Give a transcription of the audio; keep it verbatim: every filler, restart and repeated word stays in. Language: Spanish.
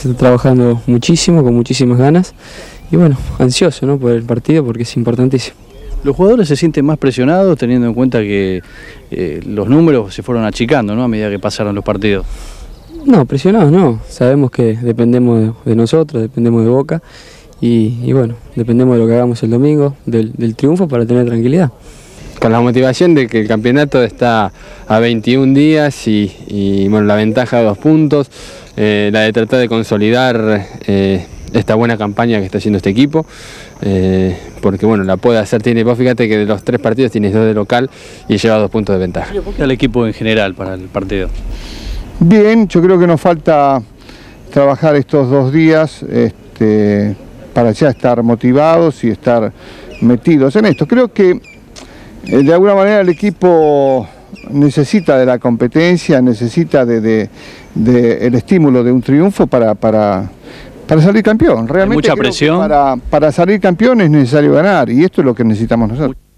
Se está trabajando muchísimo, con muchísimas ganas y bueno, ansioso, ¿no?, por el partido porque es importantísimo. ¿Los jugadores se sienten más presionados teniendo en cuenta que eh, los números se fueron achicando, ¿no?, a medida que pasaron los partidos? No, presionados no. Sabemos que dependemos de, de nosotros, dependemos de Boca y, y bueno, dependemos de lo que hagamos el domingo, del, del triunfo para tener tranquilidad. Con la motivación de que el campeonato está a veintiún días y, y bueno, la ventaja de dos puntos, eh, la de tratar de consolidar eh, esta buena campaña que está haciendo este equipo, eh, porque bueno, la puede hacer, tiene, vos fíjate que de los tres partidos tienes dos de local y lleva dos puntos de ventaja. ¿Cómo está el equipo en general para el partido? Bien, yo creo que nos falta trabajar estos dos días este, para ya estar motivados y estar metidos en esto. Creo que de alguna manera el equipo necesita de la competencia, necesita de, de, de el estímulo de un triunfo para, para, para salir campeón. Realmente, mucha presión. Para, para salir campeón es necesario ganar y esto es lo que necesitamos nosotros.